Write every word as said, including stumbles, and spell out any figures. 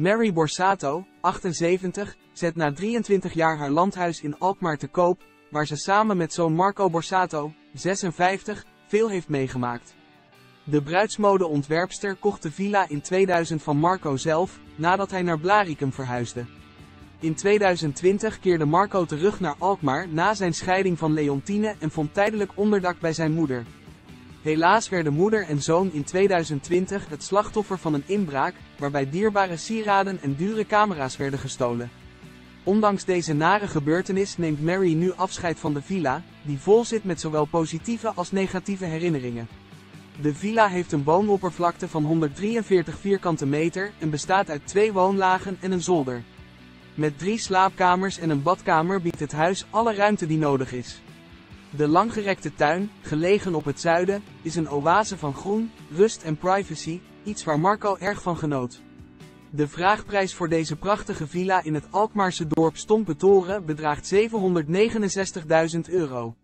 Mary Borsato, achtenzeventig, zet na drieëntwintig jaar haar landhuis in Alkmaar te koop, waar ze samen met zoon Marco Borsato, zesenvijftig, veel heeft meegemaakt. De bruidsmodeontwerpster kocht de villa in tweeduizend van Marco zelf, nadat hij naar Blaricum verhuisde. In tweeduizend twintig keerde Marco terug naar Alkmaar na zijn scheiding van Leontine en vond tijdelijk onderdak bij zijn moeder. Helaas werden moeder en zoon in tweeduizend twintig het slachtoffer van een inbraak, waarbij dierbare sieraden en dure camera's werden gestolen. Ondanks deze nare gebeurtenis neemt Mary nu afscheid van de villa, die vol zit met zowel positieve als negatieve herinneringen. De villa heeft een woonoppervlakte van honderddrieënveertig vierkante meter en bestaat uit twee woonlagen en een zolder. Met drie slaapkamers en een badkamer biedt het huis alle ruimte die nodig is. De langgerekte tuin, gelegen op het zuiden, is een oase van groen, rust en privacy, iets waar Marco erg van genoot. De vraagprijs voor deze prachtige villa in het Alkmaarse dorp Stompetoren bedraagt zevenhonderdnegenenzestigduizend euro.